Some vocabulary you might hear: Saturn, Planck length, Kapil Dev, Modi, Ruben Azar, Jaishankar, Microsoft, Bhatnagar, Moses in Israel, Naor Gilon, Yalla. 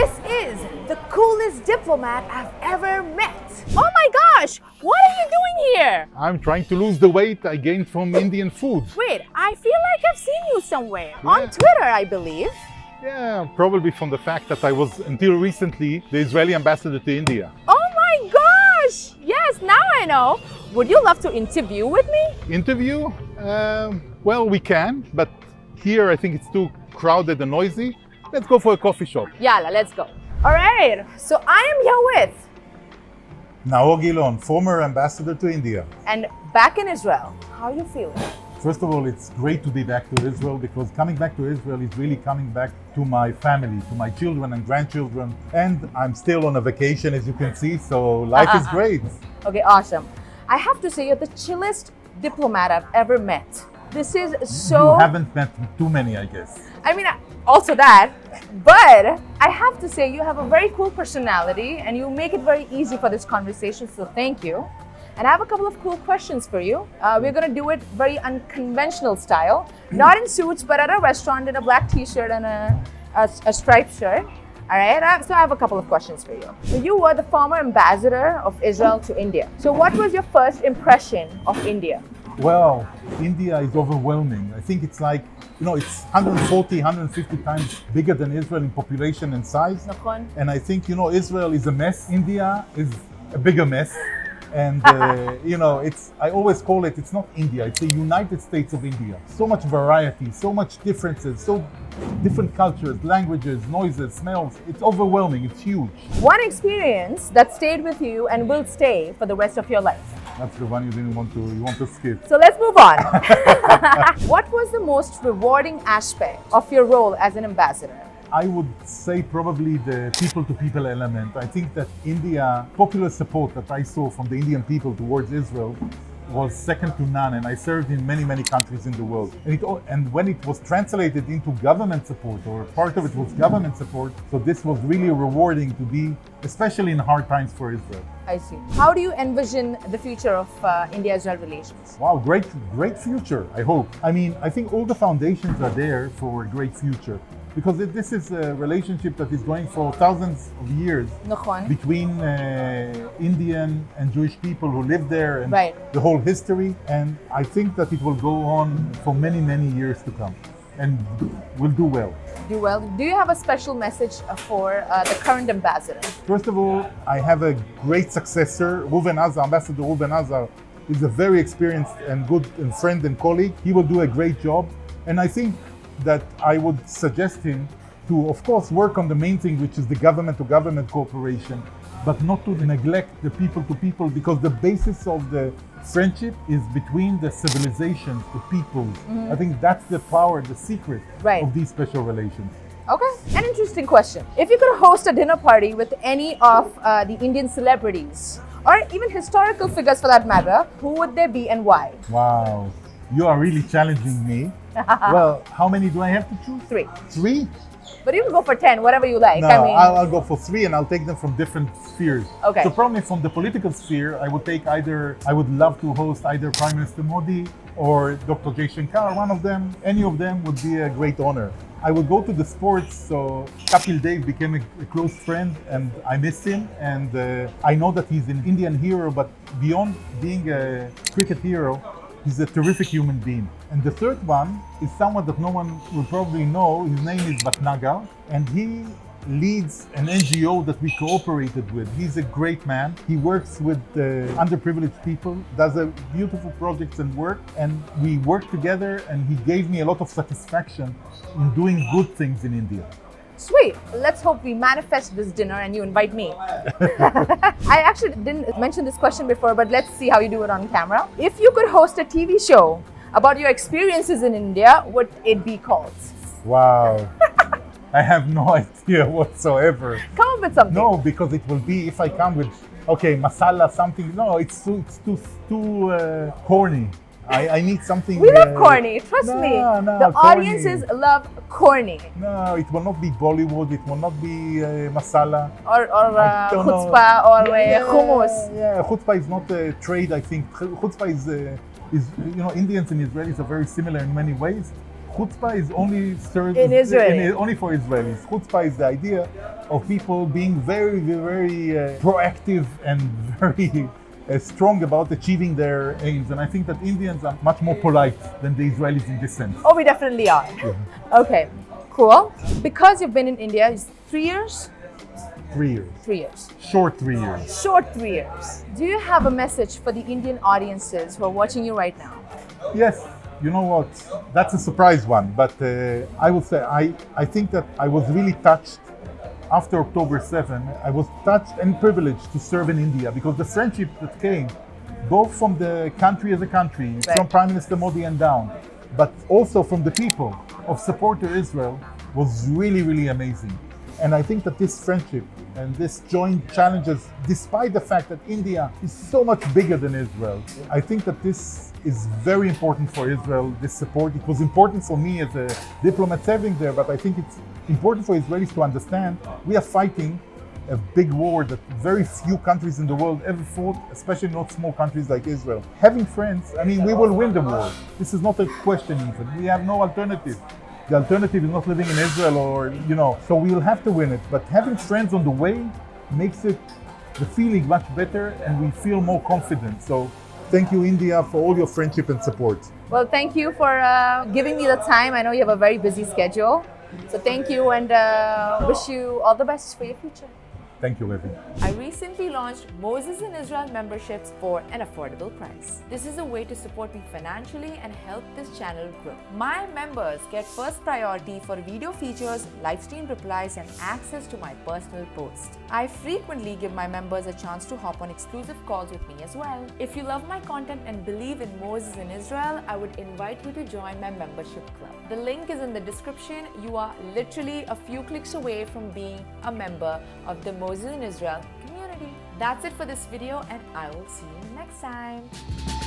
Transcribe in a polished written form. This is the coolest diplomat I've ever met. Oh my gosh, what are you doing here? I'm trying to lose the weight I gained from Indian food. Wait, I feel like I've seen you somewhere. Yeah. On Twitter, I believe. Yeah, probably from the fact that I was, until recently, the Israeli ambassador to India. Oh my gosh! Yes, now I know. Would you love to interview with me? Interview? Well, we can, but here I think it's too crowded and noisy. Let's go for a coffee shop. Yalla, let's go. All right, so I am here with Naor Gilon, former ambassador to India. And back in Israel, how are you feeling? First of all, it's great to be back to Israel, because coming back to Israel is really coming back to my family, to my children and grandchildren. And I'm still on a vacation, as you can see, so life is great. Okay, awesome. I have to say, you're the chillest diplomat I've ever met. This is so... You haven't met too many, I guess. I mean, also that, but I have to say you have a very cool personality and you make it very easy for this conversation, so thank you. And I have a couple of cool questions for you. We're going to do it very unconventional style, not in suits, but at a restaurant in a black t-shirt and a striped shirt. All right, so I have a couple of questions for you. So you were the former ambassador of Israel to India. So what was your first impression of India? Well, India is overwhelming. I think it's like, you know, it's 140, 150 times bigger than Israel in population and size. And I think, you know, Israel is a mess. India is a bigger mess. And, you know, I always call it, it's not India, it's the United States of India. So much variety, so much differences, so different cultures, languages, noises, smells. It's overwhelming, it's huge. One experience that stayed with you and will stay for the rest of your life. That's the one you want to skip. So let's move on. What was the most rewarding aspect of your role as an ambassador? I would say probably the people-to-people element. I think that India, popular support that I saw from the Indian people towards Israel was second to none, and I served in many, many countries in the world. And when it was translated into government support, or part of it was government support, so this was really rewarding to be, especially in hard times for Israel. I see. How do you envision the future of India-Israel relations? Wow, great future, I hope. I mean, I think all the foundations are there for a great future, because this is a relationship that is going for thousands of years between Indian and Jewish people who live there, and the whole history. And I think that it will go on for many, many years to come, and will do well. Do well. Do you have a special message for the current ambassador? First of all, I have a great successor, Ruben Azar, Ambassador Ruben Azar. He's a very experienced and good friend and colleague. He will do a great job, and I think that I would suggest him to, of course, work on the main thing, which is the government-to-government cooperation, but not to neglect the people-to-people, because the basis of the friendship is between the civilizations, the peoples. I think that's the power, the secret of these special relations. Okay, an interesting question. If you could host a dinner party with any of the Indian celebrities, or even historical figures for that matter, who would they be and why? Wow, you are really challenging me. Well, how many do I have to choose? Three. Three? But you can go for 10, whatever you like. No, I mean... I'll go for 3, and I'll take them from different spheres. Okay. So probably from the political sphere, I would love to host either Prime Minister Modi or Dr. Jaishankar, one of them. Any of them would be a great honor. I would go to the sports, so Kapil Dev became a close friend, and I miss him. And I know that he's an Indian hero, but beyond being a cricket hero, he's a terrific human being. And the third one is someone that no one will probably know. His name is Bhatnagar, and he leads an NGO that we cooperated with. He's a great man. He works with underprivileged people, does beautiful projects and work, and we work together, and he gave me a lot of satisfaction in doing good things in India. Sweet. Let's hope we manifest this dinner and you invite me. I actually didn't mention this question before, but let's see how you do it on camera. If you could host a TV show about your experiences in India, what would it be called? Wow. I have no idea whatsoever. Come up with something. No, because it will be, if I come with, okay, masala, something. No, it's too corny. I need something. We love corny, trust me. The audiences love corny. No, it will not be Bollywood, it will not be masala. Or chutzpah, or hummus. Yeah, chutzpah is not a trade, I think. Chutzpah is, you know, Indians and Israelis are very similar in many ways. chutzpah is only served in Israel. Only for Israelis. Chutzpah is the idea of people being very, very proactive and very strong about achieving their aims. And I think that Indians are much more polite than the Israelis in this sense. Oh, we definitely are. Yeah. Okay, cool. Because you've been in India, it's 3 years? 3 years. 3 years. Short 3 years. Short 3 years. Do you have a message for the Indian audiences who are watching you right now? Yes. You know what? That's a surprise one, but I will say I think that I was really touched after October 7. I was touched and privileged to serve in India because the friendship that came, both from the country as a country, right, from Prime Minister Modi and down, but also from the people of support to Israel was really, really amazing. And I think that this friendship and this joint challenges, despite the fact that India is so much bigger than Israel, I think that this is very important for Israel, this support. It was important for me as a diplomat serving there, but I think it's important for Israelis to understand we are fighting a big war that very few countries in the world ever fought, especially not small countries like Israel. Having friends, I mean, we will win the war. This is not a question even. We have no alternative. The alternative is not living in Israel or, you know, so we will have to win it. But having friends on the way makes it the feeling much better and we feel more confident. So thank you, India, for all your friendship and support. Well, thank you for giving me the time. I know you have a very busy schedule. So thank you and wish you all the best for your future. Thank you, Levy. I recently launched Moses in Israel memberships for an affordable price. This is a way to support me financially and help this channel grow. My members get first priority for video features, live stream replies, and access to my personal posts. I frequently give my members a chance to hop on exclusive calls with me as well. If you love my content and believe in Moses in Israel, I would invite you to join my membership club. The link is in the description. You are literally a few clicks away from being a member of the Moses in Israel community. That's it for this video and I will see you next time.